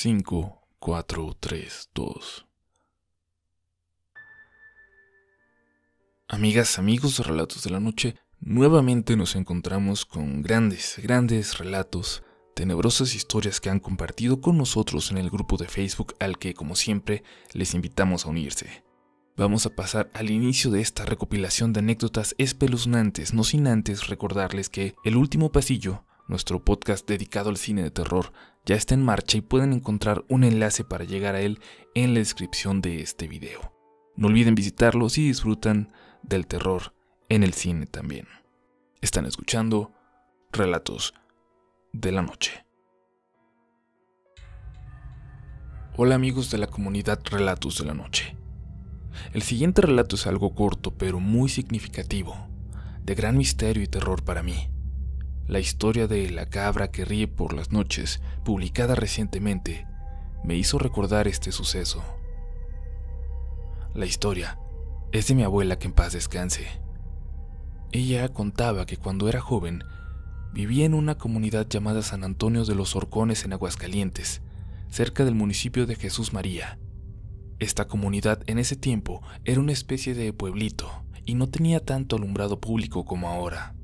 5, 4, 3, 2. Amigas, amigos de Relatos de la Noche, nuevamente nos encontramos con grandes relatos, tenebrosas historias que han compartido con nosotros en el grupo de Facebook al que, como siempre, les invitamos a unirse. Vamos a pasar al inicio de esta recopilación de anécdotas espeluznantes, no sin antes recordarles que El Último Pasillo, nuestro podcast dedicado al cine de terror, ya está en marcha y pueden encontrar un enlace para llegar a él en la descripción de este video. No olviden visitarlo si disfrutan del terror en el cine también. Están escuchando Relatos de la Noche. Hola amigos de la comunidad Relatos de la Noche. El siguiente relato es algo corto pero muy significativo, de gran misterio y terror para mí. La historia de la cabra que ríe por las noches, publicada recientemente, me hizo recordar este suceso. La historia es de mi abuela, que en paz descanse. Ella contaba que cuando era joven, vivía en una comunidad llamada San Antonio de los Horcones en Aguascalientes, cerca del municipio de Jesús María. Esta comunidad en ese tiempo era una especie de pueblito y no tenía tanto alumbrado público como ahora.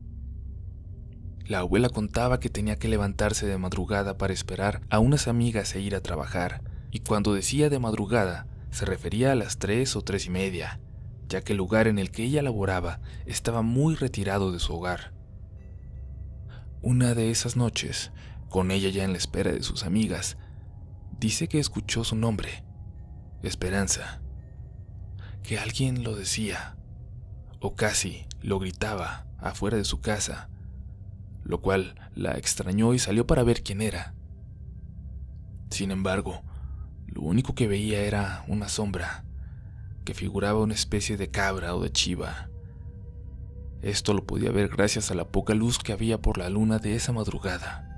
La abuela contaba que tenía que levantarse de madrugada para esperar a unas amigas e ir a trabajar, y cuando decía de madrugada, se refería a las 3 o 3 y media, ya que el lugar en el que ella laboraba estaba muy retirado de su hogar. Una de esas noches, con ella ya en la espera de sus amigas, dice que escuchó su nombre, Esperanza, que alguien lo decía, o casi lo gritaba afuera de su casa, lo cual la extrañó y salió para ver quién era. Sin embargo, lo único que veía era una sombra, que figuraba una especie de cabra o de chiva. Esto lo podía ver gracias a la poca luz que había por la luna de esa madrugada.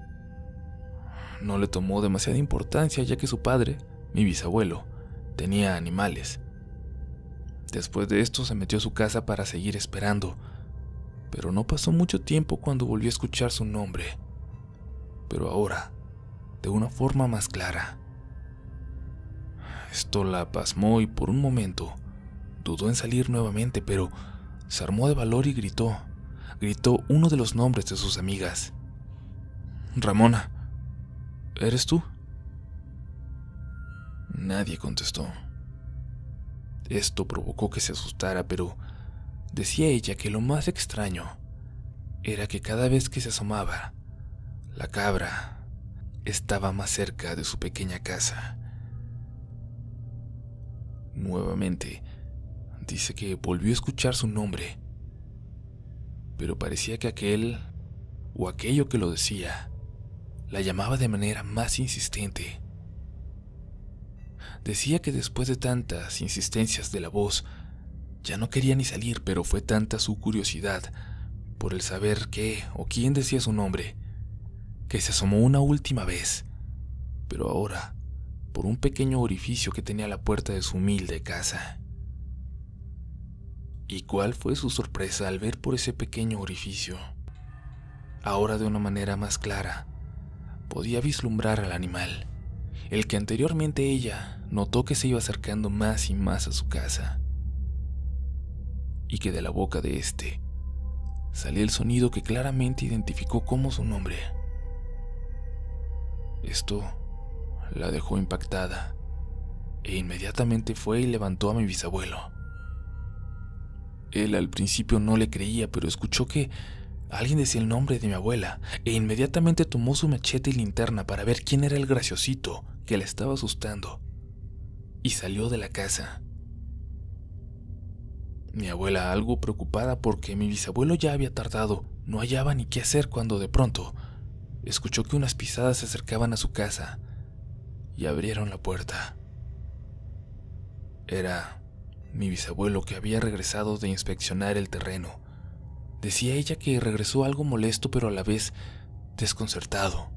No le tomó demasiada importancia, ya que su padre, mi bisabuelo, tenía animales. Después de esto se metió a su casa para seguir esperando, pero no pasó mucho tiempo cuando volvió a escuchar su nombre, pero ahora de una forma más clara. Esto la pasmó y por un momento dudó en salir nuevamente, pero se armó de valor y gritó uno de los nombres de sus amigas. «Ramona, ¿eres tú?». Nadie contestó. Esto provocó que se asustara, pero decía ella que lo más extraño era que cada vez que se asomaba, la cabra estaba más cerca de su pequeña casa. Nuevamente, dice que volvió a escuchar su nombre, pero parecía que aquel o aquello que lo decía la llamaba de manera más insistente. Decía que después de tantas insistencias de la voz, ya no quería ni salir, pero fue tanta su curiosidad por el saber qué o quién decía su nombre, que se asomó una última vez, pero ahora por un pequeño orificio que tenía la puerta de su humilde casa. ¿Y cuál fue su sorpresa al ver por ese pequeño orificio? Ahora de una manera más clara, podía vislumbrar al animal, el que anteriormente ella notó que se iba acercando más y más a su casa, y que de la boca de este salía el sonido que claramente identificó como su nombre. Esto la dejó impactada e inmediatamente fue y levantó a mi bisabuelo. Él al principio no le creía, pero escuchó que alguien decía el nombre de mi abuela e inmediatamente tomó su machete y linterna para ver quién era el graciosito que la estaba asustando, y salió de la casa. Mi abuela, algo preocupada porque mi bisabuelo ya había tardado, no hallaba ni qué hacer cuando de pronto escuchó que unas pisadas se acercaban a su casa y abrieron la puerta. Era mi bisabuelo, que había regresado de inspeccionar el terreno. Decía ella que regresó algo molesto pero a la vez desconcertado.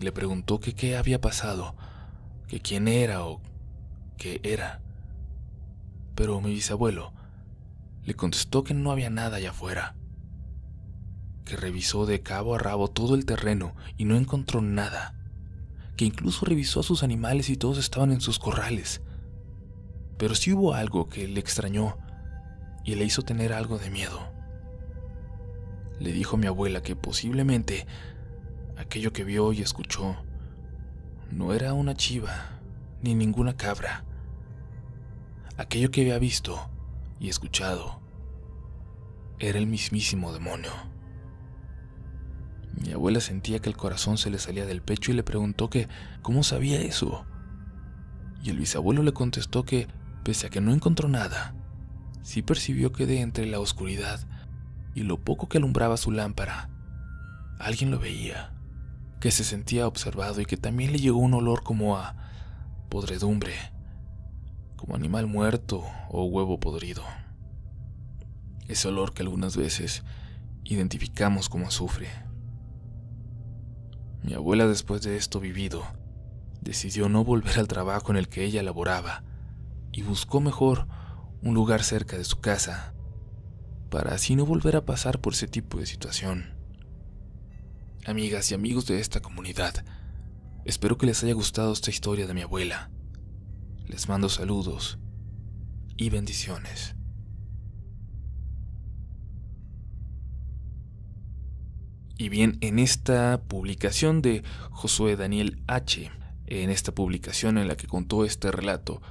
Le preguntó que qué había pasado, que quién era o qué era. Pero mi bisabuelo le contestó que no había nada allá afuera, que revisó de cabo a rabo todo el terreno y no encontró nada, que incluso revisó a sus animales y todos estaban en sus corrales. Pero sí hubo algo que le extrañó y le hizo tener algo de miedo. Le dijo a mi abuela que posiblemente aquello que vio y escuchó no era una chiva ni ninguna cabra. Aquello que había visto y escuchado era el mismísimo demonio. Mi abuela sentía que el corazón se le salía del pecho y le preguntó que cómo sabía eso. Y el bisabuelo le contestó que, pese a que no encontró nada, sí percibió que de entre la oscuridad y lo poco que alumbraba su lámpara, alguien lo veía, que se sentía observado y que también le llegó un olor como a podredumbre, como animal muerto o huevo podrido. Ese olor que algunas veces identificamos como azufre. Mi abuela, después de esto vivido, decidió no volver al trabajo en el que ella laboraba y buscó mejor un lugar cerca de su casa, para así no volver a pasar por ese tipo de situación. Amigas y amigos de esta comunidad, espero que les haya gustado esta historia de mi abuela. Les mando saludos y bendiciones. Y bien, en esta publicación de Josué Daniel H., en esta publicación en la que contó este relato,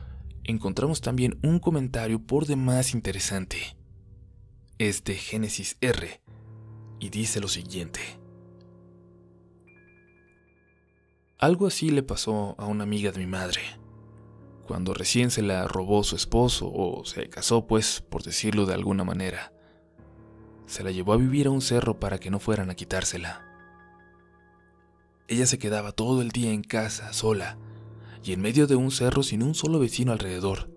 encontramos también un comentario por demás interesante. Es de Génesis R. y dice lo siguiente. Algo así le pasó a una amiga de mi madre. Cuando recién se la robó su esposo, o se casó, pues, por decirlo de alguna manera, se la llevó a vivir a un cerro para que no fueran a quitársela. Ella se quedaba todo el día en casa, sola, y en medio de un cerro sin un solo vecino alrededor.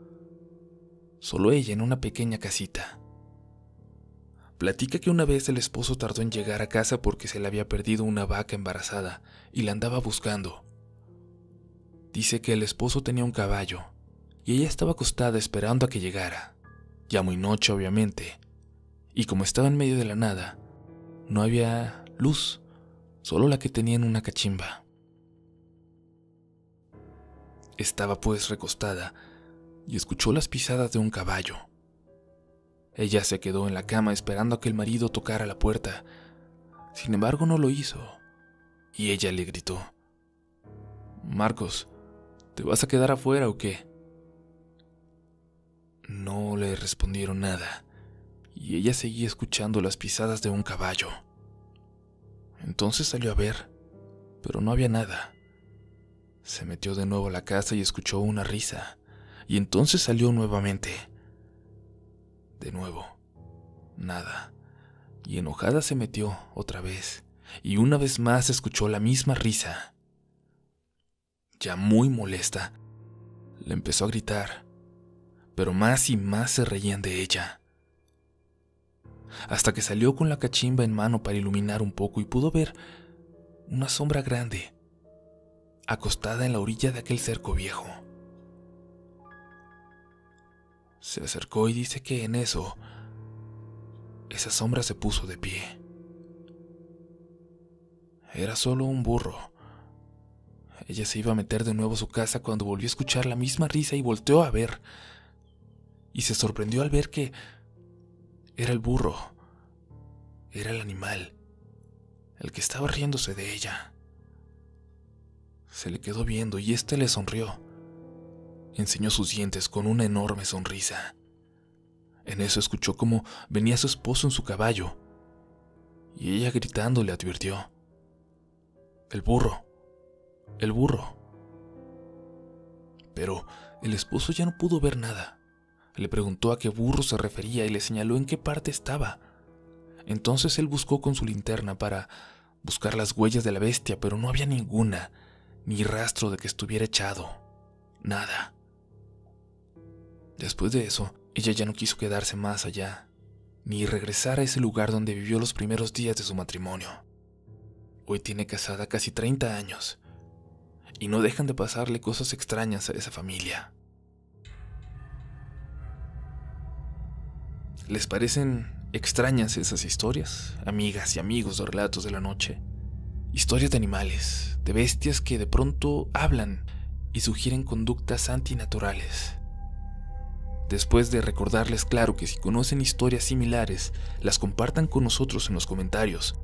Solo ella en una pequeña casita. Platica que una vez el esposo tardó en llegar a casa porque se le había perdido una vaca embarazada y la andaba buscando. Dice que el esposo tenía un caballo y ella estaba acostada esperando a que llegara, ya muy noche obviamente. Y como estaba en medio de la nada, no había luz, solo la que tenía en una cachimba. Estaba pues recostada y escuchó las pisadas de un caballo. Ella se quedó en la cama esperando a que el marido tocara la puerta. Sin embargo, no lo hizo, y ella le gritó: «Marcos, ¿te vas a quedar afuera o qué?». No le respondieron nada. Y ella seguía escuchando las pisadas de un caballo. Entonces salió a ver, pero no había nada. Se metió de nuevo a la casa y escuchó una risa, y entonces salió nuevamente. De nuevo, nada, y enojada se metió otra vez, y una vez más escuchó la misma risa. Ya muy molesta, le empezó a gritar, pero más y más se reían de ella. Hasta que salió con la cachimba en mano para iluminar un poco y pudo ver una sombra grande, acostada en la orilla de aquel cerco viejo. Se acercó y dice que en eso, esa sombra se puso de pie. Era solo un burro. Ella se iba a meter de nuevo a su casa cuando volvió a escuchar la misma risa y volteó a ver. Y se sorprendió al ver que era el burro, era el animal, el que estaba riéndose de ella. Se le quedó viendo y éste le sonrió. Enseñó sus dientes con una enorme sonrisa. En eso escuchó cómo venía su esposo en su caballo, y ella gritando le advirtió: «¡El burro! ¡El burro!». Pero el esposo ya no pudo ver nada. Le preguntó a qué burro se refería y le señaló en qué parte estaba. Entonces él buscó con su linterna para buscar las huellas de la bestia, pero no había ninguna, ni rastro de que estuviera echado. Nada. Después de eso, ella ya no quiso quedarse más allá, ni regresar a ese lugar donde vivió los primeros días de su matrimonio. Hoy tiene casada casi 30 años, y no dejan de pasarle cosas extrañas a esa familia. ¿Les parecen extrañas esas historias, amigas y amigos de Relatos de la Noche? Historias de animales, de bestias que de pronto hablan y sugieren conductas antinaturales. Después de recordarles, claro, que si conocen historias similares, las compartan con nosotros en los comentarios.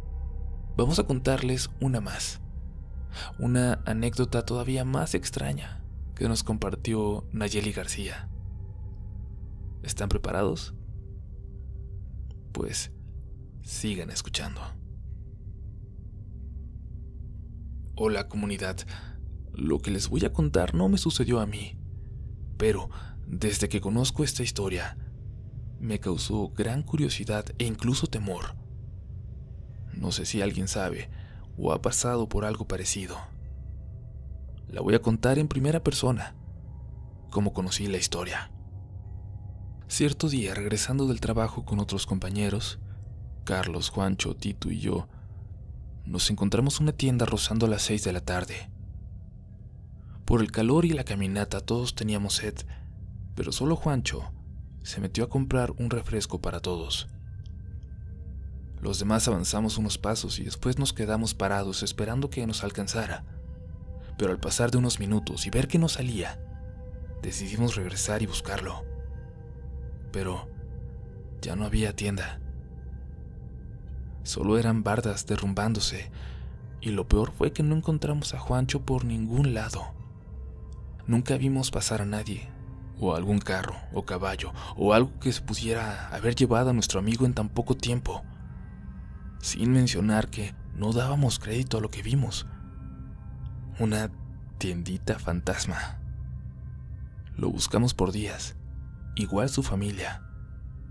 Vamos a contarles una más. Una anécdota todavía más extraña que nos compartió Nayeli García. ¿Están preparados? Pues sigan escuchando. Hola comunidad, lo que les voy a contar no me sucedió a mí, pero desde que conozco esta historia, me causó gran curiosidad e incluso temor. No sé si alguien sabe o ha pasado por algo parecido. La voy a contar en primera persona, como conocí la historia. Cierto día, regresando del trabajo con otros compañeros, Carlos, Juancho, Tito y yo, nos encontramos en una tienda rozando las 6 de la tarde. Por el calor y la caminata todos teníamos sed, pero solo Juancho se metió a comprar un refresco para todos. Los demás avanzamos unos pasos y después nos quedamos parados esperando que nos alcanzara, pero al pasar de unos minutos y ver que no salía, decidimos regresar y buscarlo. Pero ya no había tienda. Solo eran bardas derrumbándose, y lo peor fue que no encontramos a Juancho por ningún lado. Nunca vimos pasar a nadie, o algún carro, o caballo, o algo que se pudiera haber llevado a nuestro amigo en tan poco tiempo, sin mencionar que no dábamos crédito a lo que vimos. Una tiendita fantasma. Lo buscamos por días, igual su familia.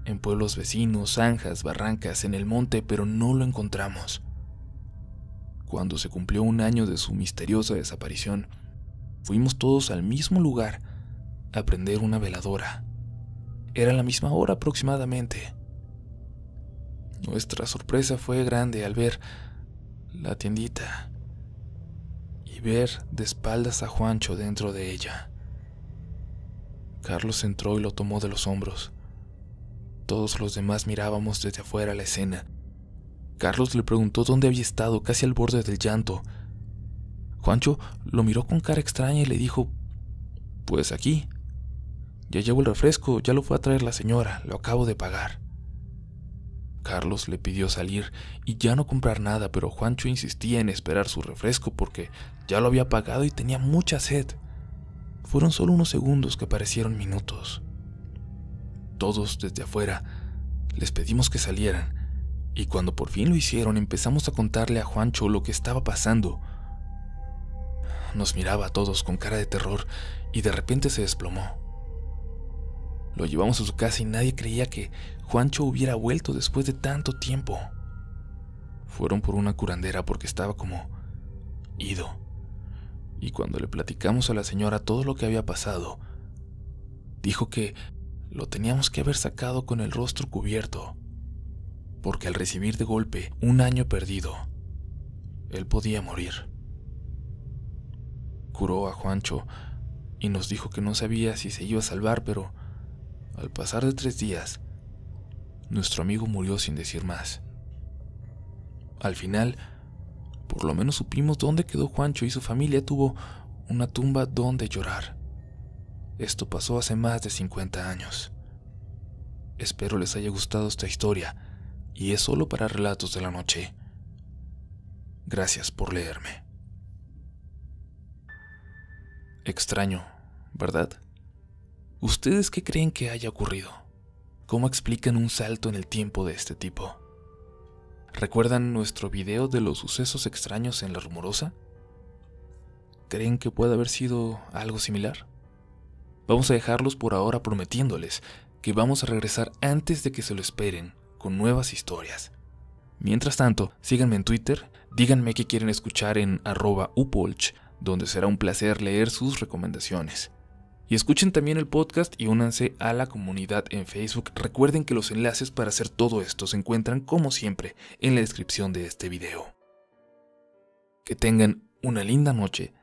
En pueblos vecinos, zanjas, barrancas, en el monte, pero no lo encontramos. Cuando se cumplió un año de su misteriosa desaparición, fuimos todos al mismo lugar a prender una veladora. Era la misma hora aproximadamente. Nuestra sorpresa fue grande al ver la tiendita y ver de espaldas a Juancho dentro de ella. Carlos entró y lo tomó de los hombros. Todos los demás mirábamos desde afuera la escena. Carlos le preguntó dónde había estado, casi al borde del llanto. Juancho lo miró con cara extraña y le dijo, «Pues aquí. Ya llevo el refresco, ya lo fue a traer la señora, lo acabo de pagar». Carlos le pidió salir y ya no comprar nada, pero Juancho insistía en esperar su refresco porque ya lo había pagado y tenía mucha sed. Fueron solo unos segundos que parecieron minutos. Todos desde afuera les pedimos que salieran, y cuando por fin lo hicieron empezamos a contarle a Juancho lo que estaba pasando. Nos miraba a todos con cara de terror y de repente se desplomó. Lo llevamos a su casa y nadie creía que Juancho hubiera vuelto después de tanto tiempo. Fueron por una curandera porque estaba como ido, y cuando le platicamos a la señora todo lo que había pasado, dijo que lo teníamos que haber sacado con el rostro cubierto, porque al recibir de golpe un año perdido, él podía morir. Curó a Juancho y nos dijo que no sabía si se iba a salvar, pero al pasar de 3 días, nuestro amigo murió sin decir más. Al final, por lo menos supimos dónde quedó Juancho y su familia tuvo una tumba donde llorar. Esto pasó hace más de 50 años. Espero les haya gustado esta historia, y es solo para Relatos de la Noche. Gracias por leerme. Extraño, ¿verdad? ¿Ustedes qué creen que haya ocurrido? ¿Cómo explican un salto en el tiempo de este tipo? ¿Recuerdan nuestro video de los sucesos extraños en La Rumorosa? ¿Creen que puede haber sido algo similar? Vamos a dejarlos por ahora prometiéndoles que vamos a regresar antes de que se lo esperen con nuevas historias. Mientras tanto, síganme en Twitter, díganme qué quieren escuchar en @upolch, donde será un placer leer sus recomendaciones. Y escuchen también el podcast y únanse a la comunidad en Facebook. Recuerden que los enlaces para hacer todo esto se encuentran, como siempre, en la descripción de este video. Que tengan una linda noche,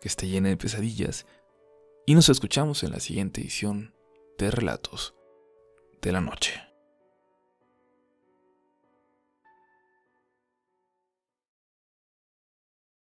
que esté llena de pesadillas, y nos escuchamos en la siguiente edición de Relatos de la Noche.